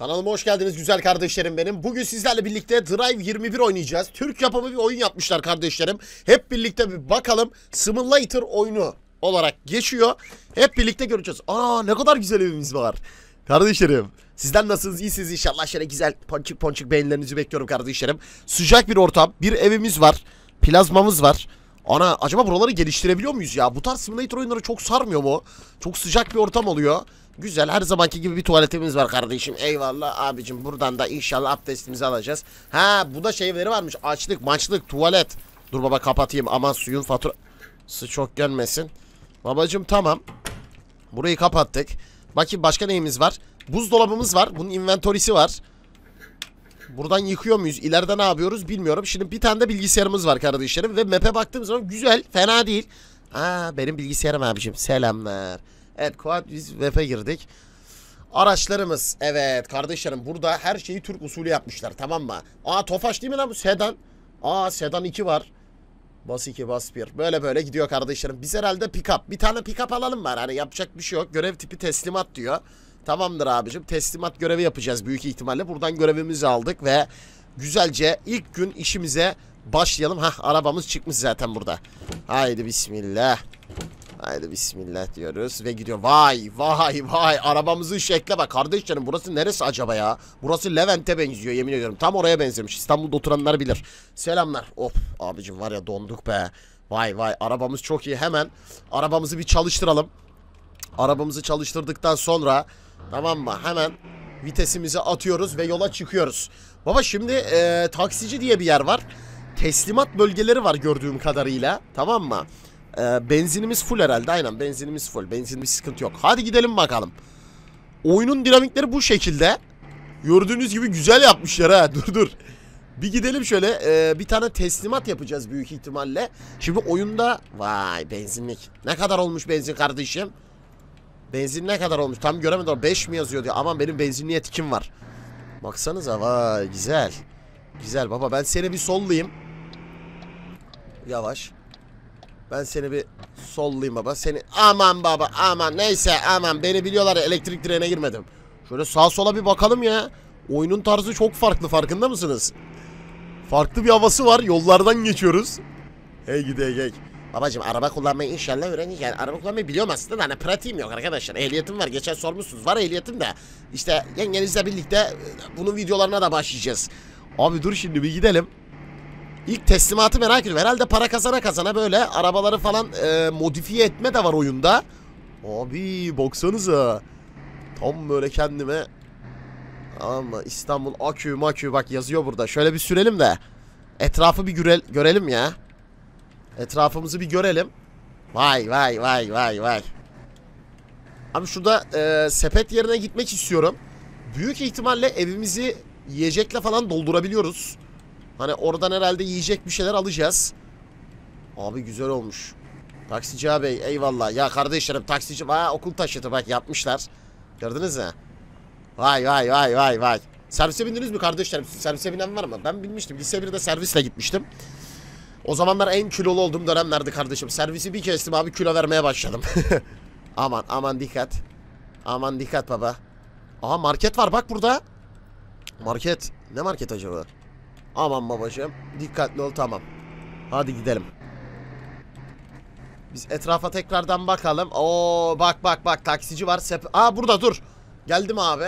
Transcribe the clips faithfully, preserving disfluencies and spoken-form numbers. Kanalıma hoş geldiniz güzel kardeşlerim benim. Bugün sizlerle birlikte Drive yirmi bir oynayacağız. Türk yapımı bir oyun yapmışlar kardeşlerim. Hep birlikte bir bakalım. Simulator oyunu olarak geçiyor. Hep birlikte göreceğiz. Aa, ne kadar güzel evimiz var. Kardeşlerim, sizden nasılsınız? İyisiniz inşallah. Şöyle güzel ponçik ponçik beğenilerinizi bekliyorum kardeşlerim. Sıcak bir ortam. Bir evimiz var. Plazmamız var. Ana, acaba buraları geliştirebiliyor muyuz ya? Bu tarz simulator oyunları çok sarmıyor mu? Çok sıcak bir ortam oluyor. Güzel, her zamanki gibi bir tuvaletimiz var kardeşim. Eyvallah abicim, buradan da inşallah abdestimizi alacağız. Ha, bu da şeyleri varmış. Açlık, maçlık, tuvalet. Dur baba, kapatayım. Aman suyun faturası çok gelmesin. Babacım tamam. Burayı kapattık. Bakayım başka neyimiz var? Buzdolabımız var. Bunun inventory'si var. Buradan yıkıyor muyuz? İleride ne yapıyoruz bilmiyorum. Şimdi bir tane de bilgisayarımız var kardeşlerim. Ve map'e baktığım zaman güzel, fena değil. Aa, benim bilgisayarım abicim. Selamlar. Evet, Kuat, biz web'e girdik. Araçlarımız. Evet kardeşlerim, burada her şeyi Türk usulü yapmışlar, tamam mı? Aa, Tofaş değil mi lan bu? Sedan. Aa, Sedan iki var. Bas iki, bas bir. Böyle böyle gidiyor kardeşlerim. Biz herhalde pick-up. Bir tane pick-up alalım var. Hani yapacak bir şey yok. Görev tipi teslimat diyor. Tamamdır abicim. Teslimat görevi yapacağız büyük ihtimalle. Buradan görevimizi aldık ve güzelce ilk gün işimize başlayalım. Hah, arabamız çıkmış zaten burada. Haydi bismillah. Haydi bismillah diyoruz ve gidiyor. Vay vay vay, arabamızın şekle bak kardeşlerim. Burası neresi acaba ya? Burası Levent'e benziyor, yemin ediyorum. Tam oraya benzemiş. İstanbul'da oturanlar bilir. Selamlar. Of abicim, var ya donduk be. Vay vay, arabamız çok iyi. Hemen arabamızı bir çalıştıralım. Arabamızı çalıştırdıktan sonra, tamam mı, hemen vitesimizi atıyoruz ve yola çıkıyoruz. Baba şimdi ee, taksici diye bir yer var. Teslimat bölgeleri var gördüğüm kadarıyla, tamam mı? Benzinimiz full herhalde, aynen benzinimiz full. Benzinimiz sıkıntı yok. Hadi gidelim bakalım. Oyunun dinamikleri bu şekilde. Gördüğünüz gibi güzel yapmışlar ha. Dur dur. Bir gidelim şöyle. ee, Bir tane teslimat yapacağız büyük ihtimalle. Şimdi oyunda. Vay, benzinlik. Ne kadar olmuş benzin kardeşim? Benzin ne kadar olmuş? Tam göremedim. beş mi yazıyor diyor. Aman, benim benzinli yetkim var. Baksanıza, vay güzel. Güzel baba, ben seni bir sollayayım. Yavaş. Ben seni bir sollayayım baba. Seni aman baba, aman neyse, aman beni biliyorlar ya, elektrik direğine girmedim. Şöyle sağa sola bir bakalım ya. Oyunun tarzı çok farklı, farkında mısınız? Farklı bir havası var. Yollardan geçiyoruz. Hey gide gel. Babacım, araba kullanmayı inşallah öğreneceğim. Araba kullanmayı biliyorum aslında da hani pratiğim yok arkadaşlar. Ehliyetim var, geçen sormuşsunuz. Var ehliyetim de. İşte yengenizle birlikte bunun videolarına da başlayacağız. Abi dur, şimdi bir gidelim. İlk teslimatı merak ediyorum. Herhalde para kazana kazana böyle arabaları falan e, modifiye etme de var oyunda. Abi baksanıza. Tam böyle kendime. Ama İstanbul akü makü bak yazıyor burada. Şöyle bir sürelim de etrafı bir göre görelim ya. Etrafımızı bir görelim. Vay vay vay vay vay. Abi şurada e, sepet yerine gitmek istiyorum. Büyük ihtimalle evimizi yiyecekle falan doldurabiliyoruz. Hani oradan herhalde yiyecek bir şeyler alacağız. Abi güzel olmuş. Taksici abi, eyvallah. Ya kardeşlerim, taksici. Aa, okul taşıtı bak yapmışlar. Gördünüz mü? Vay vay vay vay vay. Servise bindiniz mi kardeşlerim? Servise binen var mı? Ben binmiştim. Lise birde servisle gitmiştim. O zamanlar en kilolu olduğum dönemlerdi kardeşim. Servisi bir kestim abi, kilo vermeye başladım. Aman aman dikkat. Aman dikkat baba. Aha, market var bak burada. Market. Ne market acaba? Aman babacığım, dikkatli ol, tamam. Hadi gidelim. Biz etrafa tekrardan bakalım. Oo bak bak bak, taksici var. Sep Aa, burada dur. Geldim abi.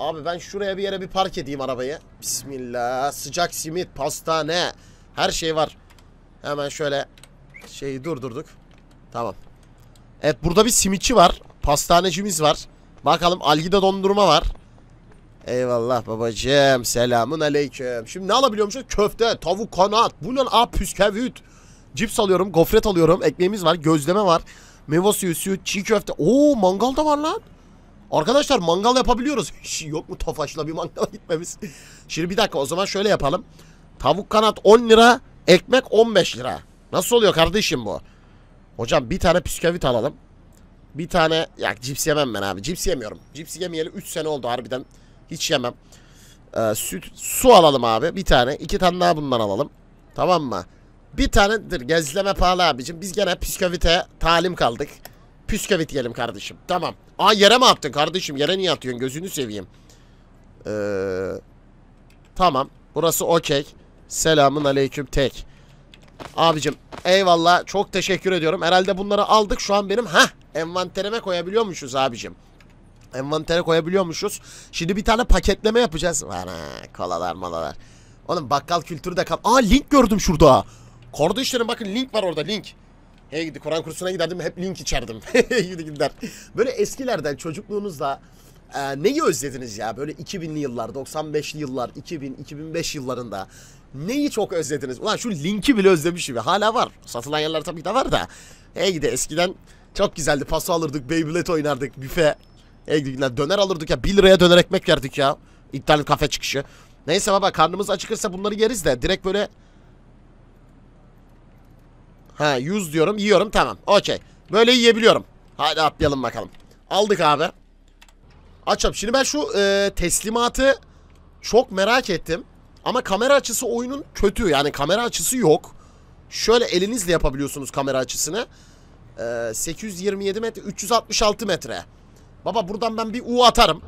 Abi ben şuraya bir yere bir park edeyim arabayı. Bismillah. Sıcak simit, pastane, her şey var. Hemen şöyle şeyi durdurduk. Tamam. Evet, burada bir simitçi var. Pastanecimiz var. Bakalım, algida dondurma var. Eyvallah babacığım. Selamun aleyküm. Şimdi ne alabiliyormuşuz? Köfte, tavuk kanat. Bu lan, a püskevüt. Cips alıyorum, gofret alıyorum. Ekmeğimiz var, gözleme var. Meyve suyu, suyu, çiğ köfte. Oo, mangal da var lan. Arkadaşlar, mangal yapabiliyoruz. Hiç yok mu Tofaş'la bir mangala gitmemiz? Şimdi bir dakika, o zaman şöyle yapalım. Tavuk kanat on lira, ekmek on beş lira. Nasıl oluyor kardeşim bu? Hocam bir tane püskevüt alalım. Bir tane, ya cips yemem ben abi. Cips yemiyorum. Cips yemeyeli üç sene oldu harbiden. Hiç yemem. Ee, süt, su alalım abi. Bir tane. iki tane daha bundan alalım. Tamam mı? Bir tanedir. Gezleme pahalı abicim. Biz gene püskevite talim kaldık. Püskevit yiyelim kardeşim. Tamam. Aa, yere mi attın kardeşim? Yere niye atıyorsun? Gözünü seveyim. Ee, tamam. Burası okey. Selamun aleyküm tek. Abicim eyvallah. Çok teşekkür ediyorum. Herhalde bunları aldık. Şu an benim heh, envanterime koyabiliyormuşuz abicim. Envantere koyabiliyormuşuz. Şimdi bir tane paketleme yapacağız. Ana, kolalar malalar. Oğlum bakkal kültürü de kal. Aa, link gördüm şurada. Kardeşlerim bakın link var orada, link. Hey gidi Kur'an kursuna giderdim, hep link içerdim. Gidi gider. Böyle eskilerden çocukluğunuzda e, neyi özlediniz ya? Böyle iki binli yıllar, doksan beşli yıllar, iki bin, iki bin beş yıllarında neyi çok özlediniz? Ulan şu linki bile özlemişim. Hala var. Satılan yerler tabii ki de var da. Hey gidi eskiden çok güzeldi. Paso alırdık, Beyblade oynardık, büfe. Hey gidi günler. Döner alırdık ya. bir liraya döner ekmek yerdik ya. İnternet kafe çıkışı. Neyse baba, karnımız acıkırsa bunları yeriz de direkt böyle. Ha, yüz diyorum, yiyorum, tamam, okey. Böyle yiyebiliyorum. Hadi atlayalım bakalım. Aldık abi. Açalım. Şimdi ben şu e, teslimatı çok merak ettim. Ama kamera açısı oyunun kötü. Yani kamera açısı yok. Şöyle elinizle yapabiliyorsunuz kamera açısını. E, sekiz yüz yirmi yedi metre, üç yüz altmış altı metre. Baba buradan ben bir U atarım.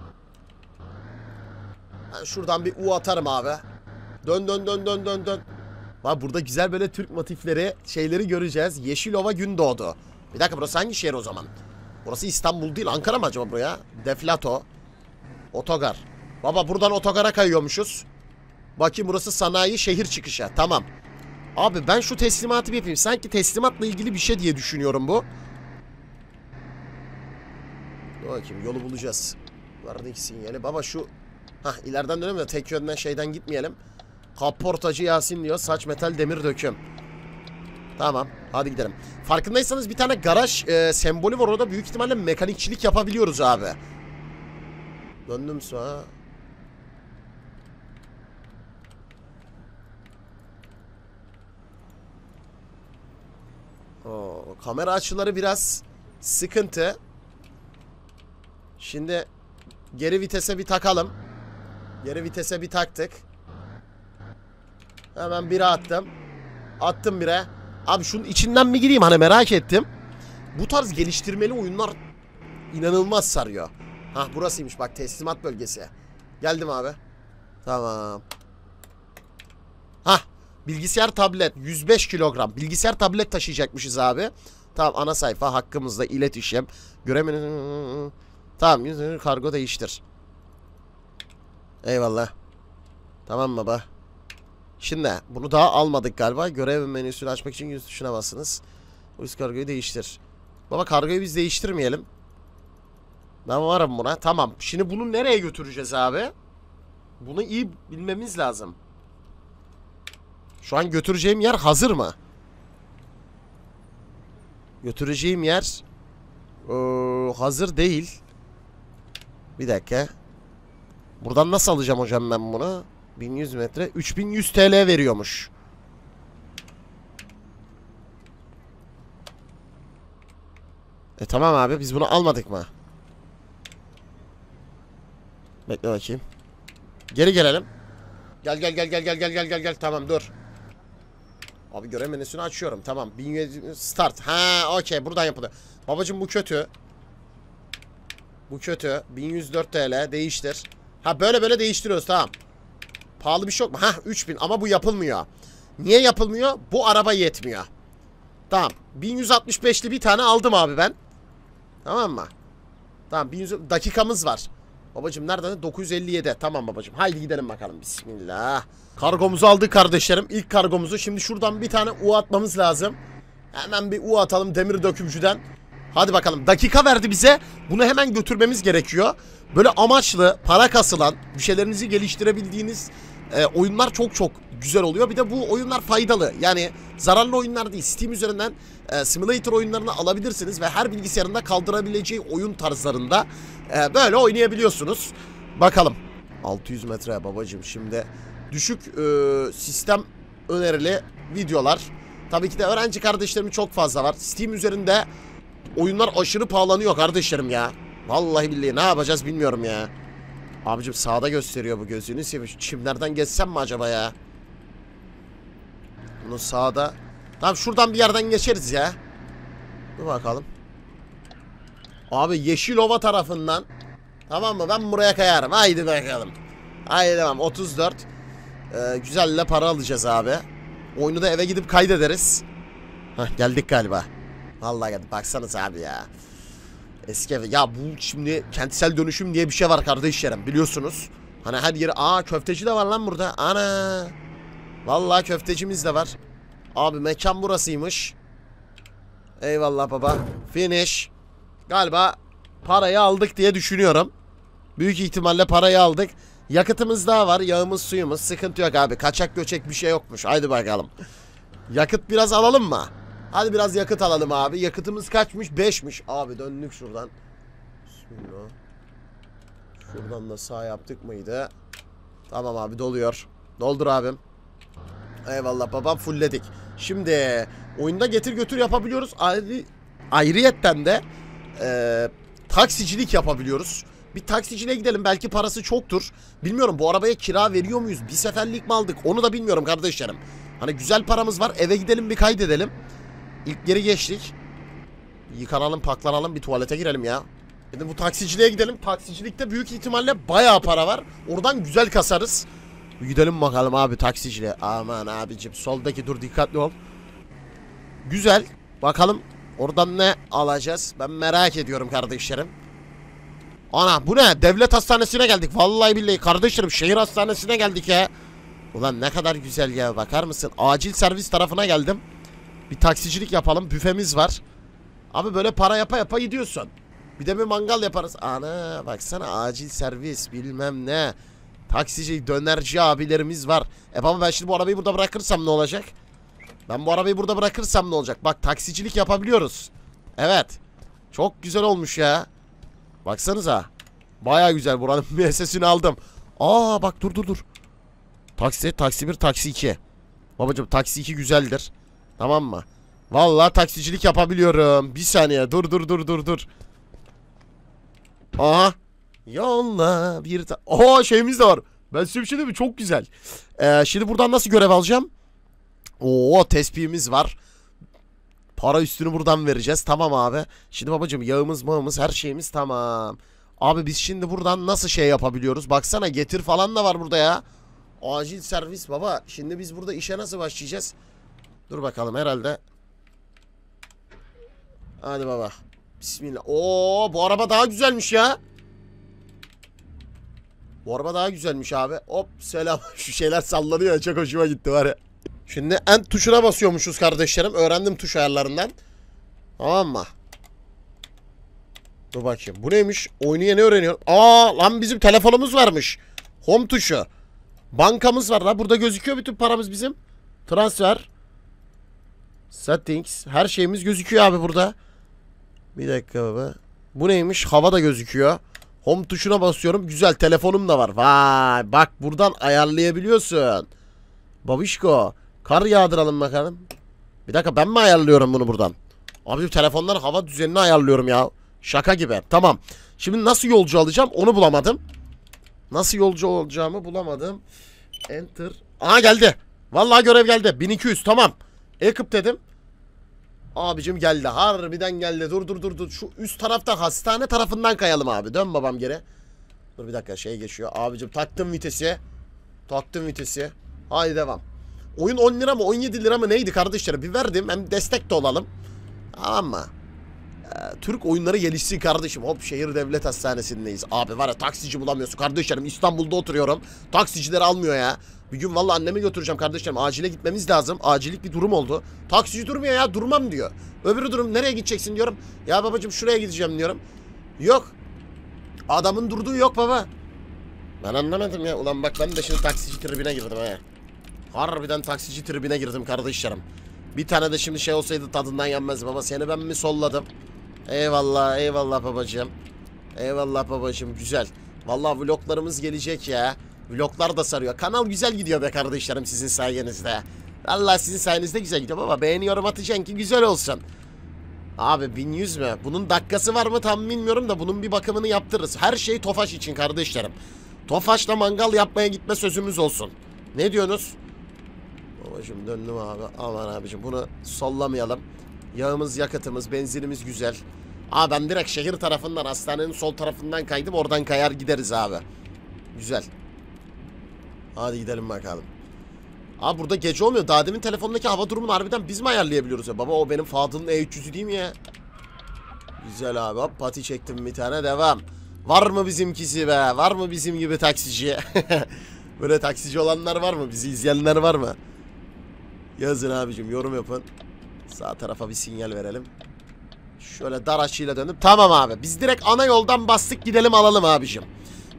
Yani şuradan bir U atarım abi. Dön dön dön dön dön dön. Bak burada güzel böyle Türk motifleri, şeyleri göreceğiz. Yeşilova gün doğdu. Bir dakika, burası hangi şehir o zaman? Burası İstanbul değil, Ankara mı acaba buraya? Deflato. Otogar. Baba buradan otogara kayıyormuşuz. Bakayım, burası sanayi şehir çıkışı. Tamam. Abi ben şu teslimatı bir yapayım. Sanki teslimatla ilgili bir şey diye düşünüyorum bu. Bakayım, yolu bulacağız. Vardaki sinyali. Baba şu... Hah, ileriden dönelim de tek yönden şeyden gitmeyelim. Kaportacı Yasin diyor. Saç metal demir döküm. Tamam. Hadi gidelim. Farkındaysanız bir tane garaj e, sembolü var orada. Büyük ihtimalle mekanikçilik yapabiliyoruz abi. Döndüm sonra. Oo, kamera açıları biraz sıkıntı. Şimdi geri vitese bir takalım. Geri vitese bir taktık. Hemen bire attım. Attım bire. Abi şunun içinden mi gireyim? Hani merak ettim. Bu tarz geliştirmeli oyunlar inanılmaz sarıyor. Hah, burasıymış bak, teslimat bölgesi. Geldim abi. Tamam. Hah, bilgisayar tablet yüz beş kilogram. Bilgisayar tablet taşıyacakmışız abi. Tamam, ana sayfa hakkımızda iletişim. Göremedim. Tamam, kargo değiştir. Eyvallah. Tamam baba. Şimdi bunu daha almadık galiba. Görev menüsünü açmak için yüz tuşuna basınız. Uyuz kargoyu değiştir. Baba kargoyu biz değiştirmeyelim. Ben varım buna. Tamam. Şimdi bunu nereye götüreceğiz abi? Bunu iyi bilmemiz lazım. Şu an götüreceğim yer hazır mı? Götüreceğim yer ee, hazır değil. Bir dakika. Buradan nasıl alacağım hocam ben bunu? bin yüz metre, üç bin yüz T L veriyormuş. E tamam abi, biz bunu almadık mı? Bekle bakayım. Geri gelelim. Gel gel gel gel gel gel gel gel gel. Tamam dur. Abi görev menüsünü açıyorum. Tamam. bin yedi yüz start. Ha, okey, buradan yapılıyor. Babacım bu kötü. Bu kötü. bin yüz dört T L değiştir. Ha, böyle böyle değiştiriyoruz, tamam. Pahalı bir şey yok mu? Hah, üç bin ama bu yapılmıyor. Niye yapılmıyor? Bu araba yetmiyor. Tamam. bin yüz altmış beşli bir tane aldım abi ben. Tamam mı? Tamam, bin yüz... Dakikamız var. Babacım nereden? dokuz yüz elli yedi. Tamam babacım. Haydi gidelim bakalım. Bismillah. Kargomuzu aldık kardeşlerim. İlk kargomuzu. Şimdi şuradan bir tane U atmamız lazım. Hemen bir U atalım demir dökümcüden. Hadi bakalım. Dakika verdi bize. Bunu hemen götürmemiz gerekiyor. Böyle amaçlı, para kasılan, bir şeylerinizi geliştirebildiğiniz e, oyunlar çok çok güzel oluyor. Bir de bu oyunlar faydalı. Yani zararlı oyunlar değil. Steam üzerinden e, simulator oyunlarını alabilirsiniz ve her bilgisayarında kaldırabileceği oyun tarzlarında e, böyle oynayabiliyorsunuz. Bakalım. altı yüz metre babacığım şimdi. Düşük e, sistem önerili videolar. Tabii ki de öğrenci kardeşlerim çok fazla var. Steam üzerinde oyunlar aşırı pahalanıyor kardeşlerim ya. Vallahi billahi ne yapacağız bilmiyorum ya. Abicim sağda gösteriyor bu, gözünü seveyim. Çimlerden geçsem mi acaba ya? Bunu sağda. Tamam, şuradan bir yerden geçeriz ya. Dur bakalım. Abi Yeşilova tarafından. Tamam mı? Ben buraya kayarım. Haydi bakalım. Hayır demem. otuz dört. Ee, güzelle para alacağız abi. Oyunu da eve gidip kaydederiz. Hah, geldik galiba. Vallahi geldik. Baksanız abi ya. Eski ev. Ya bu şimdi kentsel dönüşüm diye bir şey var kardeşlerim. Biliyorsunuz. Hani her yeri. Aa, köfteci de var lan burada. Ana. Vallahi köftecimiz de var. Abi mekan burasıymış. Eyvallah baba. Finish. Galiba parayı aldık diye düşünüyorum. Büyük ihtimalle parayı aldık. Yakıtımız daha var. Yağımız, suyumuz. Sıkıntı yok abi. Kaçak göçek bir şey yokmuş. Haydi bakalım. Yakıt biraz alalım mı? Hadi biraz yakıt alalım abi. Yakıtımız kaçmış? beşmiş. Abi döndük şuradan. Bismillah. Şuradan da sağ yaptık mıydı? Tamam abi, doluyor. Doldur abim. Eyvallah babam, fullledik. Şimdi oyunda getir götür yapabiliyoruz. Ayrı, ayrıyetten de e, taksicilik yapabiliyoruz. Bir taksiciliğe gidelim, belki parası çoktur. Bilmiyorum, bu arabaya kira veriyor muyuz? Bir seferlik mi aldık? Onu da bilmiyorum kardeşlerim. Hani güzel paramız var, eve gidelim bir kaydedelim. İlk geri geçtik. Yıkanalım, paklanalım, bir tuvalete girelim ya. Şimdi bu taksiciliğe gidelim. Taksicilikte büyük ihtimalle bayağı para var. Oradan güzel kasarız. Gidelim bakalım abi taksiciliğe. Aman abicim, soldaki dur, dikkatli ol. Güzel. Bakalım oradan ne alacağız? Ben merak ediyorum kardeşlerim. Ana bu ne? Devlet hastanesine geldik. Vallahi billahi kardeşlerim, şehir hastanesine geldik ya. Ulan ne kadar güzel ya, bakar mısın? Acil servis tarafına geldim. Bir taksicilik yapalım, büfemiz var. Abi böyle para yapa yapa gidiyorsun. Bir de bir mangal yaparız. Ana baksana, acil servis bilmem ne. Taksici, dönerci abilerimiz var. E baba, ben şimdi bu arabayı burada bırakırsam ne olacak? Ben bu arabayı burada bırakırsam ne olacak? Bak, taksicilik yapabiliyoruz. Evet. Çok güzel olmuş ya. Baksanıza. Baya güzel, buranın müessesini aldım. Aa bak, dur dur dur. Taksi, taksi bir, taksi iki. Babacım taksi iki güzeldir. Tamam mı? Vallahi taksicilik yapabiliyorum. Bir saniye, dur dur dur dur dur. Aha. Yolla bir ta... Oha, şeyimiz de var. Ben size bir şey diyeyim mi? Çok güzel. Ee, şimdi buradan nasıl görev alacağım? Oo, tespihimiz var. Para üstünü buradan vereceğiz. Tamam abi. Şimdi babacığım, yağımız, mağımız, her şeyimiz tamam. Abi biz şimdi buradan nasıl şey yapabiliyoruz? Baksana, getir falan da var burada ya. Acil servis baba. Şimdi biz burada işe nasıl başlayacağız? Dur bakalım herhalde. Hadi baba. Bismillah. Oo, bu araba daha güzelmiş ya. Bu araba daha güzelmiş abi. Hop selam. Şu şeyler sallanıyor ya, çok hoşuma gitti var ya. Şimdi end tuşuna basıyormuşuz kardeşlerim. Öğrendim tuş ayarlarından. Tamam mı? Dur bakayım. Bu neymiş? Oyunu yeni öğreniyorum. Aa lan, bizim telefonumuz varmış. Home tuşu. Bankamız var lan. Burada gözüküyor bütün paramız bizim. Transfer. Settings. Her şeyimiz gözüküyor abi burada. Bir dakika baba. Bu neymiş? Hava da gözüküyor. Home tuşuna basıyorum. Güzel, telefonum da var. Vay bak, buradan ayarlayabiliyorsun. Babişko. Kar yağdıralım bakalım. Bir dakika, ben mi ayarlıyorum bunu buradan? Abi telefondan hava düzenini ayarlıyorum ya. Şaka gibi. Tamam. Şimdi nasıl yolcu alacağım onu bulamadım. Nasıl yolcu olacağımı bulamadım. Enter. Aha geldi. Vallahi görev geldi. bin iki yüz tamam. Ekip dedim. Abicim geldi, harbiden geldi. Dur dur dur dur. Şu üst tarafta hastane tarafından kayalım abi. Dön babam geri. Dur bir dakika, şey geçiyor. Abicim taktım vitesi. Taktım vitesi. Haydi devam. Oyun on lira mı on yedi lira mı neydi kardeşlerim? Bir verdim, hem destek de olalım. Tamam mı? Ee, Türk oyunları gelişsin kardeşim. Hop, şehir devlet hastanesindeyiz. Abi var ya, taksici bulamıyorsun kardeşlerim. İstanbul'da oturuyorum. Taksiciler almıyor ya. Bir gün valla annemi götüreceğim kardeşlerim. Acile gitmemiz lazım. Acilik bir durum oldu. Taksici durmuyor ya. Durmam diyor. Öbürü durum, nereye gideceksin diyorum. Ya babacığım şuraya gideceğim diyorum. Yok. Adamın durduğu yok baba. Ben anlamadım ya. Ulan bak, ben de şimdi taksici tribine girdim ha. Harbiden taksici tribine girdim kardeşlerim. Bir tane de şimdi şey olsaydı tadından yenmez baba. Seni ben mi solladım? Eyvallah eyvallah babacığım. Eyvallah babacığım, güzel. Valla vloglarımız gelecek ya. Vloglar da sarıyor. Kanal güzel gidiyor be kardeşlerim sizin sayenizde. Valla sizin sayenizde güzel gidiyor baba. Beğeniyorum, atacaksın ki güzel olsun. Abi bin yüz mü? Bunun dakikası var mı tam bilmiyorum da, bunun bir bakımını yaptırırız. Her şey Tofaş için kardeşlerim. Tofaş'la mangal yapmaya gitme sözümüz olsun. Ne diyorsunuz? Babacım döndüm abi. Aman abicim, bunu sallamayalım. Yağımız, yakıtımız, benzinimiz güzel. Aa ben direkt şehir tarafından, hastanenin sol tarafından kaydım. Oradan kayar gideriz abi. Güzel. Hadi gidelim bakalım. Abi burada gece olmuyor. Daha demin telefondaki hava durumunu harbiden biz mi ayarlayabiliyoruz ya? Baba o benim Fadıl'ın E üç yüzü değil mi ya? Güzel abi. Hop pati çektim bir tane. Devam. Var mı bizimkisi be? Var mı bizim gibi taksici? Böyle taksici olanlar var mı? Bizi izleyenler var mı? Yazın abicim, yorum yapın. Sağ tarafa bir sinyal verelim. Şöyle dar açıyla döndüm. Tamam abi. Biz direkt ana yoldan bastık, gidelim alalım abicim.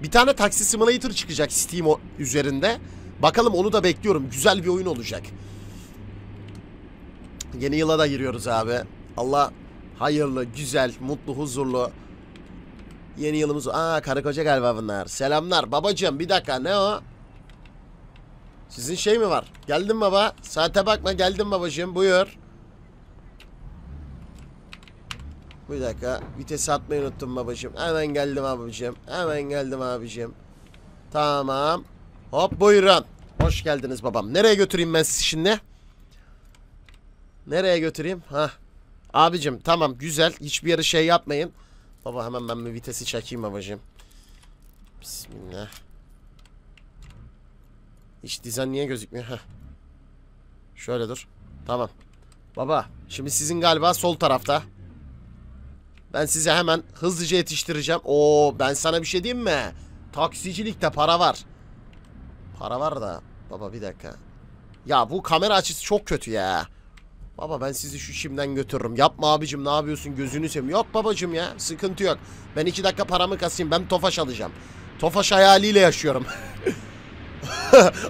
Bir tane taksi simulator çıkacak Steam üzerinde. Bakalım, onu da bekliyorum. Güzel bir oyun olacak. Yeni yıla da giriyoruz abi. Allah hayırlı, güzel, mutlu, huzurlu yeni yılımız. Aa, karı koca galiba bunlar. Selamlar babacığım, bir dakika, ne o? Sizin şey mi var? Geldim baba. Saate bakma, geldim babacığım, buyur. Bir dakika, vitesi atmayı unuttum babacığım. Hemen geldim abicim. Hemen geldim abicim. Tamam. Hop buyurun. Hoş geldiniz babam. Nereye götüreyim ben sizi şimdi? Nereye götüreyim? Hah. Abicim tamam, güzel. Hiçbir yere şey yapmayın. Baba hemen ben bir vitesi çekeyim babacığım. Bismillah. Hiç dizayn niye gözükmüyor? Heh. Şöyle dur. Tamam. Baba şimdi sizin galiba sol tarafta. Ben size hemen hızlıca yetiştireceğim. Oo, ben sana bir şey diyeyim mi? Taksicilikte para var. Para var da. Baba bir dakika. Ya bu kamera açısı çok kötü ya. Baba ben sizi şu şimdiden götürürüm. Yapma abicim, ne yapıyorsun, gözünü seveyim. Yok babacım ya, sıkıntı yok. Ben iki dakika paramı kasayım, ben Tofaş alacağım. Tofaş hayaliyle yaşıyorum.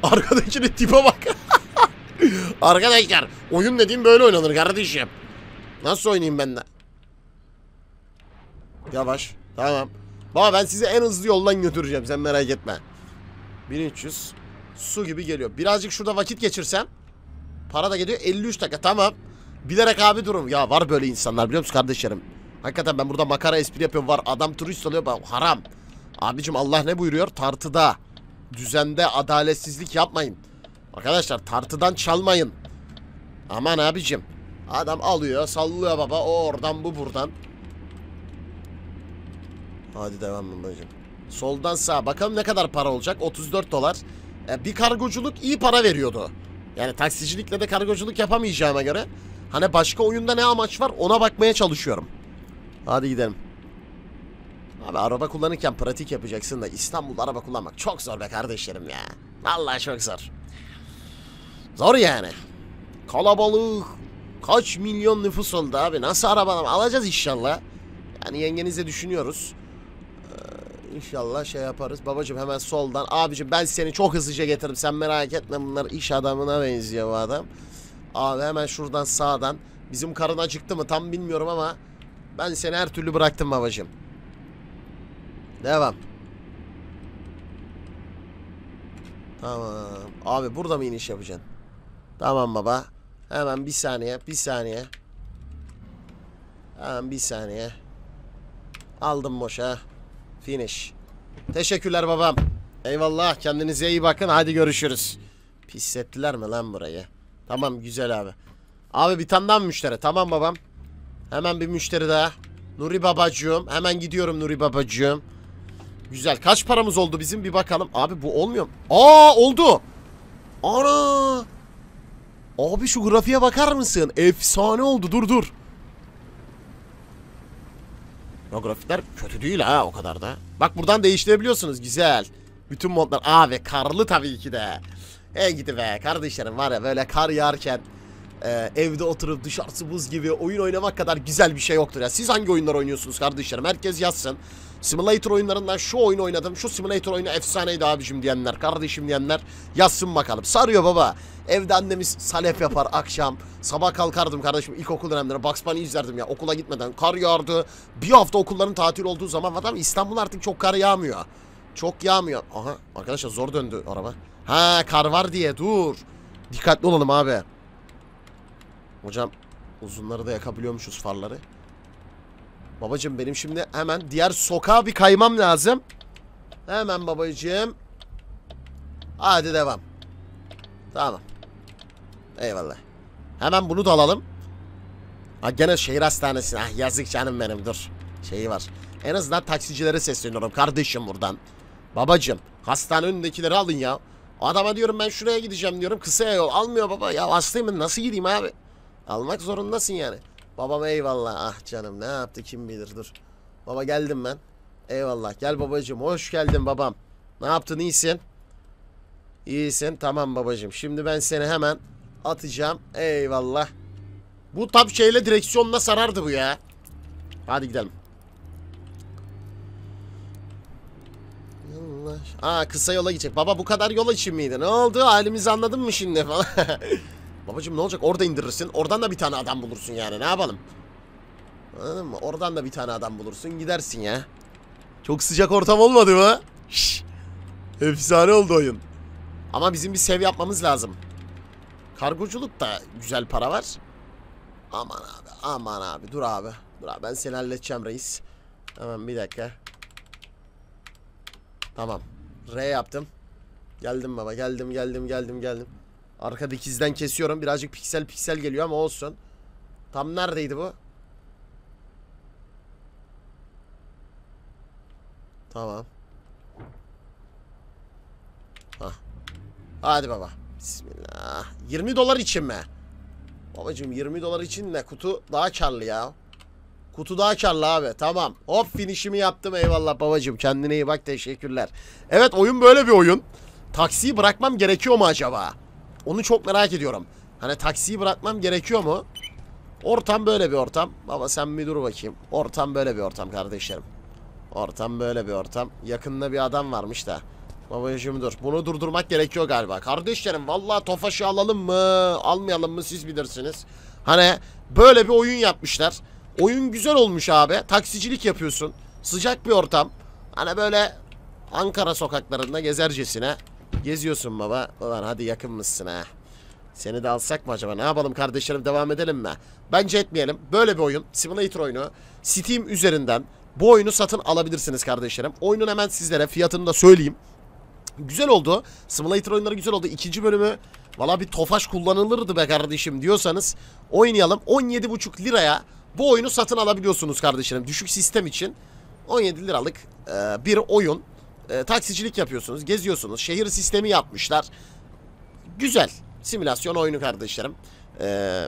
Arkadakine tipe bak. Arkadaşlar oyun dediğim böyle oynanır kardeşim. Nasıl oynayayım ben de? Yavaş. Tamam. Baba ben sizi en hızlı yoldan götüreceğim, sen merak etme. bin üç yüz su gibi geliyor. Birazcık şurada vakit geçirsem para da geliyor. elli üç dakika tamam. Bilerek abi durum. Ya var böyle insanlar, biliyor musun kardeşlerim? Hakikaten ben burada makara espri yapıyorum. Var adam turist oluyor. Ben, haram. Abicim Allah ne buyuruyor? Tartıda, düzende adaletsizlik yapmayın. Arkadaşlar tartıdan çalmayın. Aman abicim. Adam alıyor, sallıyor baba. O oradan, bu buradan. Hadi devam babacığım. Soldan sağa. Bakalım ne kadar para olacak? otuz dört dolar. E, bir kargoculuk iyi para veriyordu. Yani taksicilikle de kargoculuk yapamayacağıma göre. Hani başka oyunda ne amaç var? Ona bakmaya çalışıyorum. Hadi gidelim. Abi araba kullanırken pratik yapacaksın da İstanbul'da araba kullanmak çok zor be kardeşlerim ya. Vallahi çok zor. Zor yani. Kalabalık. Kaç milyon nüfus oldu abi. Nasıl arabalar alacağız inşallah. Yani yengenize düşünüyoruz. Ee, inşallah şey yaparız. Babacım hemen soldan. Abicim ben seni çok hızlıca getiririm. Sen merak etme, bunlar iş adamına benziyor bu adam. Abi hemen şuradan sağdan. Bizim karın acıktı mı tam bilmiyorum ama ben seni her türlü bıraktım babacım. Devam. Tamam. Abi burada mı iniş yapacaksın? Tamam baba. Hemen bir saniye. Bir saniye. Hemen bir saniye. Aldım boşa. Finish. Teşekkürler babam. Eyvallah. Kendinize iyi bakın. Hadi görüşürüz. Pislettiler mi lan burayı? Tamam güzel abi. Abi bir tane daha mı müşteri? Tamam babam. Hemen bir müşteri daha. Nuri babacığım. Hemen gidiyorum Nuri babacığım. Güzel. Kaç paramız oldu bizim? Bir bakalım. Abi bu olmuyor mu? Aa oldu. Ana. Abi şu grafiğe bakar mısın? Efsane oldu. Dur dur. O grafikler kötü değil ha, o kadar da. Bak buradan değiştirebiliyorsunuz, güzel. Bütün modlar. Aa ve karlı tabii ki de. E gidi be kardeşlerim, var ya böyle kar yağarken e, evde oturup dışarısı buz gibi oyun oynamak kadar güzel bir şey yoktur ya. Siz hangi oyunlar oynuyorsunuz kardeşlerim? Herkes yazsın. Simulator oyunlarından şu oyunu oynadım, şu simulator oyunu efsaneydi abicim diyenler, kardeşim diyenler yazsın bakalım. Sarıyor baba. Evde annemiz salep yapar akşam. Sabah kalkardım kardeşim ilkokul dönemlerinde. Bugs Bunny izlerdim ya okula gitmeden. Kar yağardı. Bir hafta okulların tatil olduğu zaman var. İstanbul artık çok kar yağmıyor. Çok yağmıyor. Aha arkadaşlar zor döndü araba. Ha kar var diye dur. Dikkatli olalım abi. Hocam uzunları da yakabiliyormuşuz farları. Babacım benim şimdi hemen diğer sokağa bir kaymam lazım. Hemen babacım. Hadi devam. Tamam. Eyvallah. Hemen bunu da alalım. Ha gene şehir hastanesi. Ah yazık canım benim, dur. Şeyi var. En azından taksicilere sesleniyorum kardeşim buradan. Babacım hastane önündekileri alın ya. Adama diyorum ben şuraya gideceğim diyorum. Kısa yol almıyor baba. Ya hastayım ben, nasıl gideyim abi? Almak zorundasın yani. Babam eyvallah. Ah canım ne yaptı kim bilir, dur. Baba geldim ben. Eyvallah. Gel babacığım. Hoş geldin babam. Ne yaptın, iyisin? İyisin. Tamam babacığım. Şimdi ben seni hemen atacağım. Eyvallah. Bu tab şeyle direksiyonla sarardı bu ya. Hadi gidelim. Aa kısa yola gidecek. Baba bu kadar yol için miydi? Ne oldu? Halimizi anladın mı şimdi falan? Babacım ne olacak? Orada indirirsin. Oradan da bir tane adam bulursun yani. Ne yapalım? Anladın mı? Oradan da bir tane adam bulursun. Gidersin ya. Çok sıcak ortam olmadı mı? Şşş. Efsane oldu oyun. Ama bizim bir sev yapmamız lazım. Kargoculuk da güzel para var. Aman abi. Aman abi. Dur abi. Dur abi. Ben seni halledeceğim reis. Hemen bir dakika. Tamam. R yaptım. Geldim baba. Geldim geldim geldim geldim. Arka dikizden kesiyorum. Birazcık piksel piksel geliyor ama olsun. Tam neredeydi bu? Tamam. Hah. Hadi baba. Bismillah. yirmi dolar için mi? Babacığım yirmi dolar için ne? Kutu daha karlı ya. Kutu daha karlı abi. Tamam. Hop finişimi yaptım. Eyvallah babacığım. Kendine iyi bak. Teşekkürler. Evet oyun böyle bir oyun. Taksiyi bırakmam gerekiyor mu acaba? Onu çok merak ediyorum. Hani taksiyi bırakmam gerekiyor mu? Ortam böyle bir ortam. Baba sen bir dur bakayım. Ortam böyle bir ortam kardeşlerim. Ortam böyle bir ortam. Yakında bir adam varmış da. Babacığım dur. Bunu durdurmak gerekiyor galiba. Kardeşlerim vallahi Tofaş'ı alalım mı? Almayalım mı? Siz bilirsiniz. Hani böyle bir oyun yapmışlar. Oyun güzel olmuş abi. Taksicilik yapıyorsun. Sıcak bir ortam. Hani böyle Ankara sokaklarında gezercesine geziyorsun baba. Ulan hadi yakın mısın ha? Seni de alsak mı acaba? Ne yapalım kardeşlerim? Devam edelim mi? Bence etmeyelim. Böyle bir oyun. Simulator oyunu. Steam üzerinden bu oyunu satın alabilirsiniz kardeşlerim. Oyunun hemen sizlere fiyatını da söyleyeyim. Güzel oldu. Simulator oyunları güzel oldu. İkinci bölümü valla bir Tofaş kullanılırdı be kardeşim diyorsanız oynayalım. on yedi buçuk liraya bu oyunu satın alabiliyorsunuz kardeşlerim. Düşük sistem için on yedi liralık e, bir oyun. E, taksicilik yapıyorsunuz, geziyorsunuz. Şehir sistemi yapmışlar. Güzel simülasyon oyunu kardeşlerim. E,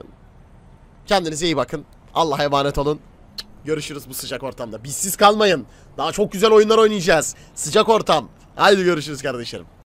kendinize iyi bakın. Allah'a emanet olun. Görüşürüz bu sıcak ortamda. Bizsiz kalmayın. Daha çok güzel oyunlar oynayacağız. Sıcak ortam. Haydi görüşürüz kardeşlerim.